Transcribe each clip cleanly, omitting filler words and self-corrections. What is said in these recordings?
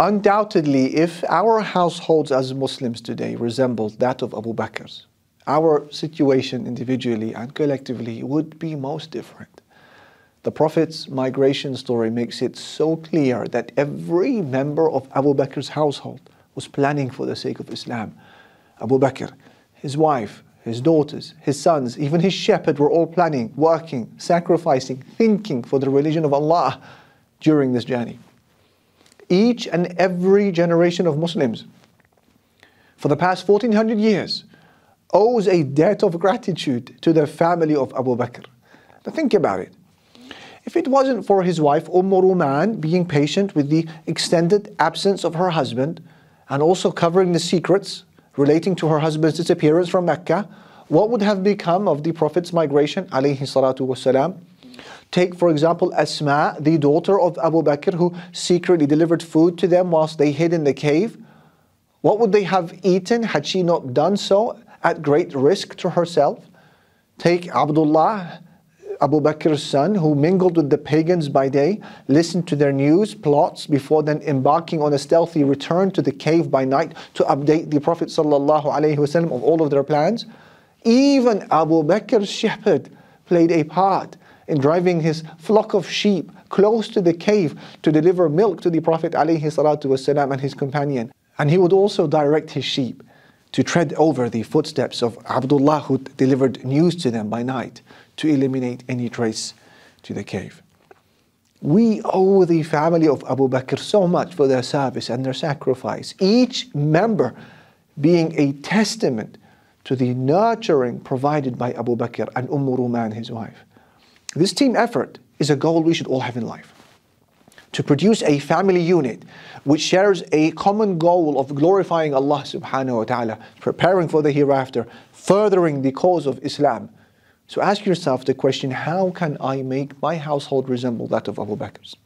Undoubtedly, if our households as Muslims today resembled that of Abu Bakr's, our situation individually and collectively would be most different. The Prophet's migration story makes it so clear that every member of Abu Bakr's household was planning for the sake of Islam. Abu Bakr, his wife, his daughters, his sons, even his shepherd were all planning, working, sacrificing, thinking for the religion of Allah during this journey. Each and every generation of Muslims for the past 1400 years owes a debt of gratitude to the family of Abu Bakr. Now think about it. If it wasn't for his wife, Ruman, being patient with the extended absence of her husband and also covering the secrets relating to her husband's disappearance from Mecca, what would have become of the Prophet's migration, alayhi salatu wasalam? Take, for example, Asma, the daughter of Abu Bakr, who secretly delivered food to them whilst they hid in the cave. What would they have eaten had she not done so at great risk to herself? Take Abdullah, Abu Bakr's son, who mingled with the pagans by day, listened to their news, plots, before then embarking on a stealthy return to the cave by night to update the Prophet ﷺ of all of their plans. Even Abu Bakr's shepherd played a part in driving his flock of sheep close to the cave to deliver milk to the Prophet ﷺ and his companion. And he would also direct his sheep to tread over the footsteps of Abdullah, who delivered news to them by night, to eliminate any trace to the cave. We owe the family of Abu Bakr so much for their service and their sacrifice, each member being a testament to the nurturing provided by Abu Bakr and Ruman, his wife. This team effort is a goal we should all have in life. To produce a family unit which shares a common goal of glorifying Allah subhanahu wa ta'ala, preparing for the hereafter, furthering the cause of Islam. So ask yourself the question, how can I make my household resemble that of Abu Bakr's?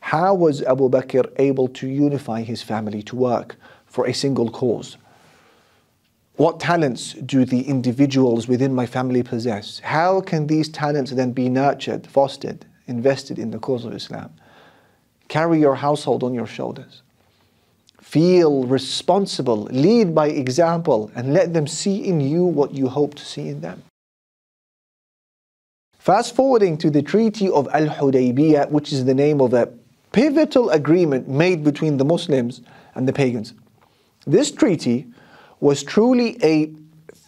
How was Abu Bakr able to unify his family to work for a single cause? What talents do the individuals within my family possess? How can these talents then be nurtured, fostered, invested in the cause of Islam? Carry your household on your shoulders. Feel responsible, lead by example, and let them see in you what you hope to see in them. Fast forwarding to the Treaty of Al-Hudaybiyah, which is the name of a pivotal agreement made between the Muslims and the pagans. This treaty was truly a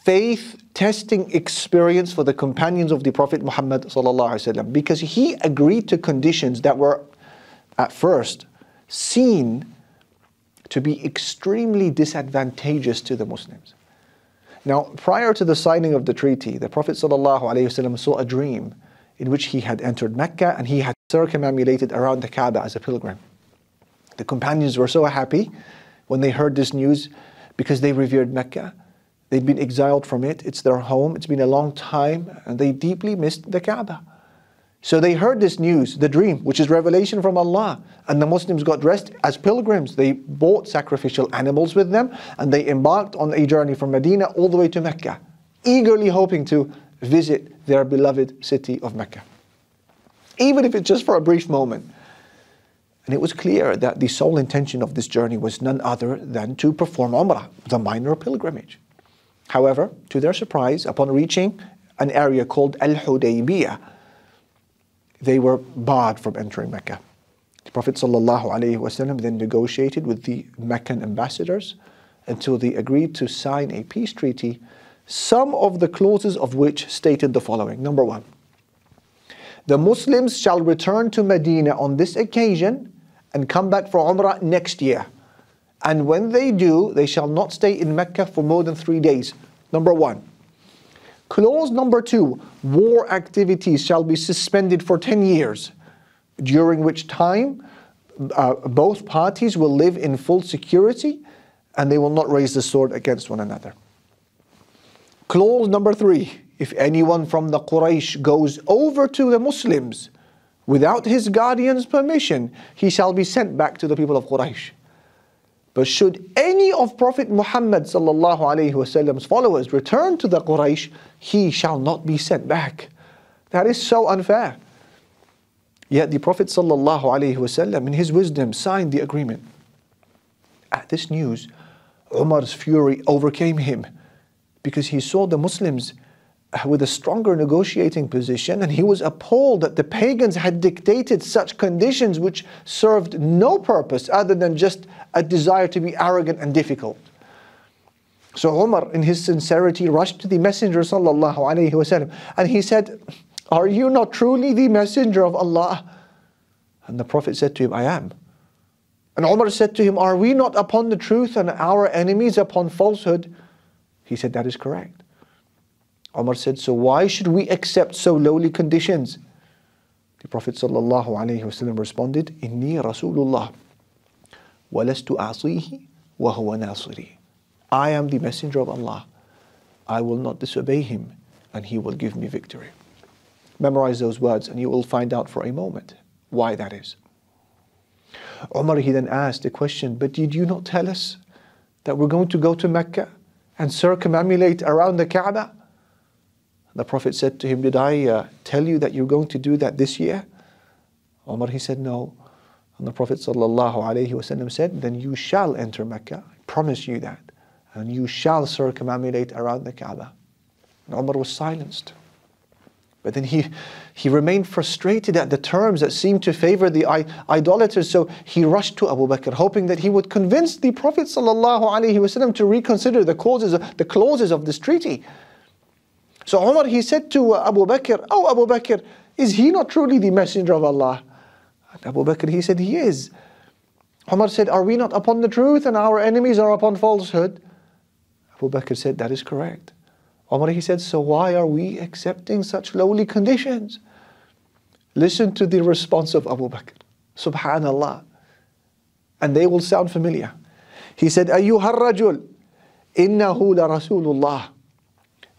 faith-testing experience for the companions of the Prophet Muhammad ﷺ, because he agreed to conditions that were at first seen to be extremely disadvantageous to the Muslims. Now, prior to the signing of the treaty, the Prophet ﷺ saw a dream in which he had entered Mecca and he had circumambulated around the Kaaba as a pilgrim. The companions were so happy when they heard this news because they revered Mecca. They'd been exiled from it, it's their home, it's been a long time, and they deeply missed the Kaaba. So they heard this news, the dream, which is revelation from Allah, and the Muslims got dressed as pilgrims. They bought sacrificial animals with them, and they embarked on a journey from Medina all the way to Mecca, eagerly hoping to visit their beloved city of Mecca, even if it's just for a brief moment. And it was clear that the sole intention of this journey was none other than to perform Umrah, the minor pilgrimage. However, to their surprise, upon reaching an area called Al-Hudaybiyah, they were barred from entering Mecca. The Prophet ﷺ then negotiated with the Meccan ambassadors until they agreed to sign a peace treaty, some of the clauses of which stated the following. Number one, the Muslims shall return to Medina on this occasion and come back for Umrah next year. And when they do, they shall not stay in Mecca for more than 3 days. Number one. Clause number two, war activities shall be suspended for 10 years, during which time both parties will live in full security and they will not raise the sword against one another. Clause number three, if anyone from the Quraysh goes over to the Muslims without his guardian's permission, he shall be sent back to the people of Quraysh. But should any of Prophet Muhammad ﷺ's followers return to the Quraysh, he shall not be sent back. That is so unfair. Yet the Prophet ﷺ, in his wisdom, signed the agreement. At this news, Umar's fury overcame him because he saw the Muslims with a stronger negotiating position, and he was appalled that the pagans had dictated such conditions which served no purpose other than just a desire to be arrogant and difficult. So Umar, in his sincerity, rushed to the Messenger ﷺ and he said, "Are you not truly the Messenger of Allah?" And the Prophet said to him, "I am." And Umar said to him, "Are we not upon the truth and our enemies upon falsehood?" He said, "That is correct." Umar said, "So why should we accept so lowly conditions?" The Prophet ﷺ responded, "Inni Rasulullah, wa lastu a'sihi wa huwa nasiri." I am the Messenger of Allah. I will not disobey him, and he will give me victory. Memorize those words and you will find out for a moment why that is. Umar, he then asked the question, "But did you not tell us that we're going to go to Mecca and circumambulate around the Kaaba?" The Prophet said to him, "Did I tell you that you're going to do that this year?" Umar, he said, "No." And the Prophet ﷺ said, "Then you shall enter Mecca, I promise you that, and you shall circumambulate around the Kaaba." And Umar was silenced. But then he remained frustrated at the terms that seemed to favor the idolaters, so he rushed to Abu Bakr, hoping that he would convince the Prophet ﷺ to reconsider the clauses of this treaty. So Umar, he said to Abu Bakr, "Oh Abu Bakr, is he not truly the Messenger of Allah?" And Abu Bakr, he said, "He is." Umar said, "Are we not upon the truth and our enemies are upon falsehood?" Abu Bakr said, "That is correct." Umar, he said, "So why are we accepting such lowly conditions?" Listen to the response of Abu Bakr, subhanallah, and they will sound familiar. He said, "Ayyuhar rajul, innahu la rasulullah,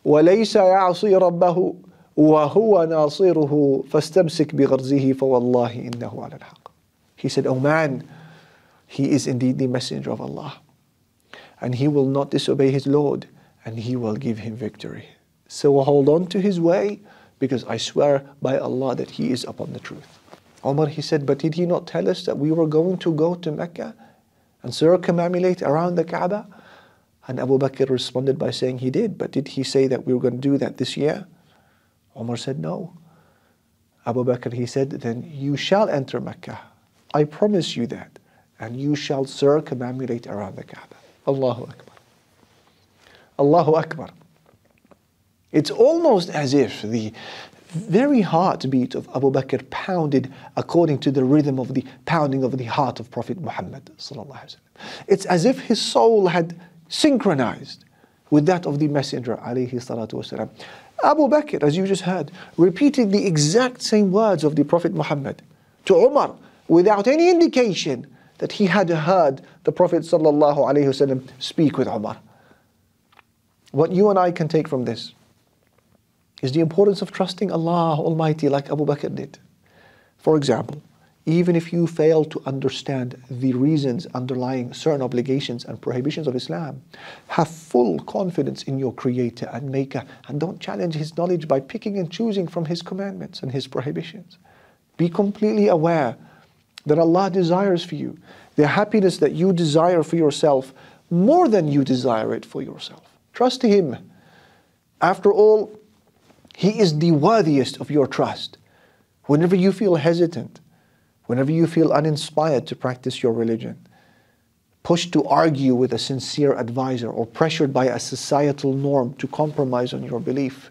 wa laysa ya'asi rabbahu, wa huwa nasiruhu, fastamsik bi gharzihi, fa wallahi innahu ala al-haq." He said, "O man, he is indeed the Messenger of Allah, and he will not disobey his Lord, and he will give him victory. So hold on to his way, because I swear by Allah that he is upon the truth." Umar, he said, "But did he not tell us that we were going to go to Mecca and circumambulate around the Kaaba?" And Abu Bakr responded by saying, "He did, but did he say that we were going to do that this year?" Umar said, "No." Abu Bakr, he said, "Then you shall enter Mecca. I promise you that. And you shall circumambulate around the Kaaba." Allahu Akbar. Allahu Akbar. It's almost as if the very heartbeat of Abu Bakr pounded according to the rhythm of the pounding of the heart of Prophet Muhammad ﷺ. It's as if his soul had synchronized with that of the Messenger ﷺ. Abu Bakr, as you just heard, repeated the exact same words of the Prophet Muhammad to Umar without any indication that he had heard the Prophet ﷺ speak with Umar. What you and I can take from this is the importance of trusting Allah Almighty like Abu Bakr did. For example, even if you fail to understand the reasons underlying certain obligations and prohibitions of Islam, have full confidence in your Creator and Maker, and don't challenge His knowledge by picking and choosing from His commandments and His prohibitions. Be completely aware that Allah desires for you the happiness that you desire for yourself more than you desire it for yourself. Trust Him. After all, He is the worthiest of your trust. Whenever you feel hesitant, whenever you feel uninspired to practice your religion, pushed to argue with a sincere advisor, or pressured by a societal norm to compromise on your belief,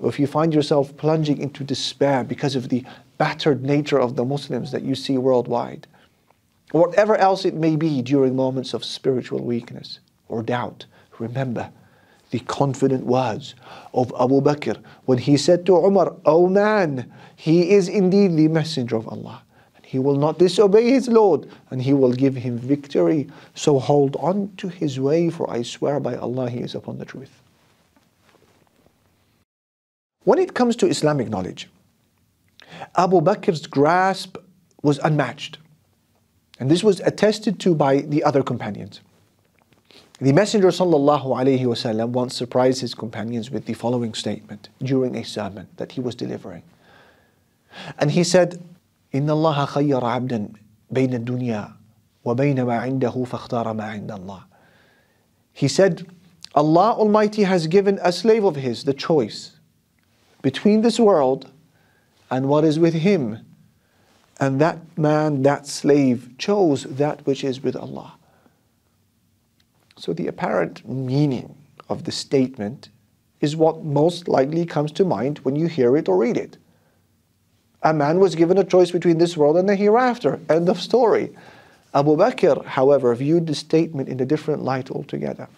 or if you find yourself plunging into despair because of the battered nature of the Muslims that you see worldwide, whatever else it may be during moments of spiritual weakness or doubt, remember the confident words of Abu Bakr when he said to Umar, "O man, he is indeed the Messenger of Allah, and he will not disobey his Lord, and he will give him victory. So hold on to his way, for I swear by Allah, he is upon the truth." When it comes to Islamic knowledge, Abu Bakr's grasp was unmatched, and this was attested to by the other companions. The Messenger ﷺ once surprised his companions with the following statement during a sermon that he was delivering. And he said, إِنَّ اللَّهَ خَيَّرَ عَبْدًا بَيْنَ الدُّنْيَا وَبَيْنَ مَا عِنْدَهُ فَاخْتَارَ مَا عِنْدَ اللَّهِ. He said, Allah Almighty has given a slave of His the choice between this world and what is with him. And that man, that slave, chose that which is with Allah. So the apparent meaning of the statement is what most likely comes to mind when you hear it or read it. A man was given a choice between this world and the hereafter. End of story. Abu Bakr, however, viewed the statement in a different light altogether.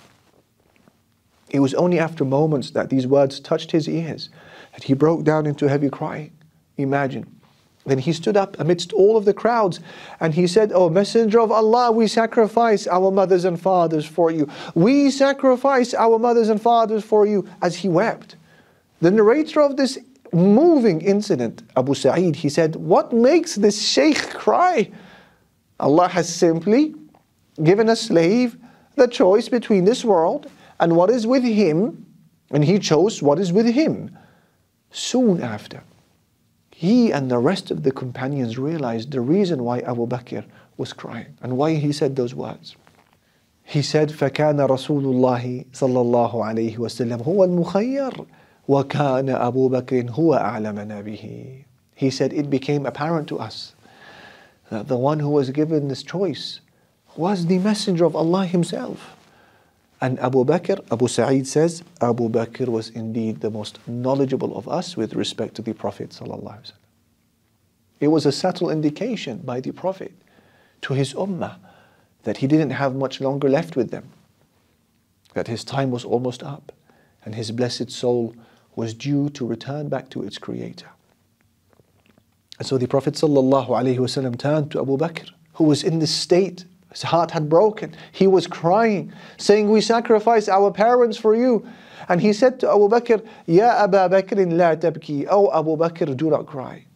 It was only after moments that these words touched his ears that he broke down into heavy crying. Imagine. Then he stood up amidst all of the crowds and he said, "O Messenger of Allah, we sacrifice our mothers and fathers for you. We sacrifice our mothers and fathers for you," as he wept. The narrator of this moving incident, Abu Sa'id, he said, "What makes this sheikh cry? Allah has simply given a slave the choice between this world and what is with him, and he chose what is with him." Soon after, he and the rest of the companions realized the reason why Abu Bakr was crying and why he said those words. He said, فَكَانَ رَسُولُ اللَّهِ صَلَّى اللَّهُ عَلَيْهِ وَسَلَّمَ هُوَ الْمُخَيَّرُ وَكَانَ أَبُو بَكْرٍ هُوَ أَعْلَمَنَا بِهِ. He said, it became apparent to us that the one who was given this choice was the Messenger of Allah himself. And Abu Bakr, Abu Sa'id says, Abu Bakr was indeed the most knowledgeable of us with respect to the Prophet ﷺ. It was a subtle indication by the Prophet to his ummah that he didn't have much longer left with them, that his time was almost up, and his blessed soul was due to return back to its Creator. And so the Prophet ﷺ turned to Abu Bakr, who was in this state. His heart had broken. He was crying, saying, "We sacrifice our parents for you." And he said to Abu Bakr, "Ya Aba Bakr, la tabki." "Oh Abu Bakr, do not cry."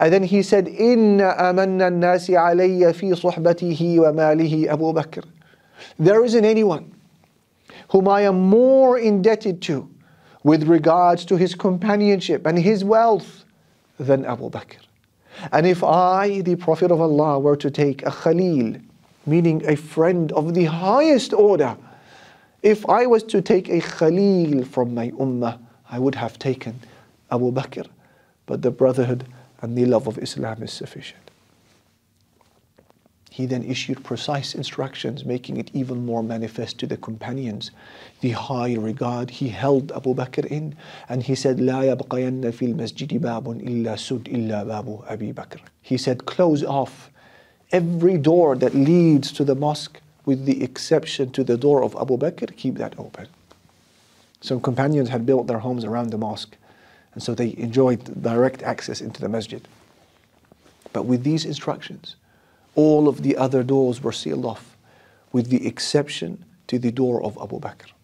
And then he said, "Inna amanna nasi alayya fi suhbatihi wa malihi Abu Bakr." There isn't anyone whom I am more indebted to with regards to his companionship and his wealth than Abu Bakr. And if I, the Prophet of Allah, were to take a Khalil, meaning a friend of the highest order, if I was to take a Khalil from my ummah, I would have taken Abu Bakr. But the brotherhood and the love of Islam is sufficient. He then issued precise instructions, making it even more manifest to the companions the high regard he held Abu Bakr in. And he said, "La yabqayanna fil masjidi babun illa sud illa babu Abi Bakr." He said, "Close off every door that leads to the mosque, with the exception to the door of Abu Bakr, keep that open." Some companions had built their homes around the mosque, and so they enjoyed direct access into the masjid. But with these instructions, all of the other doors were sealed off, with the exception to the door of Abu Bakr.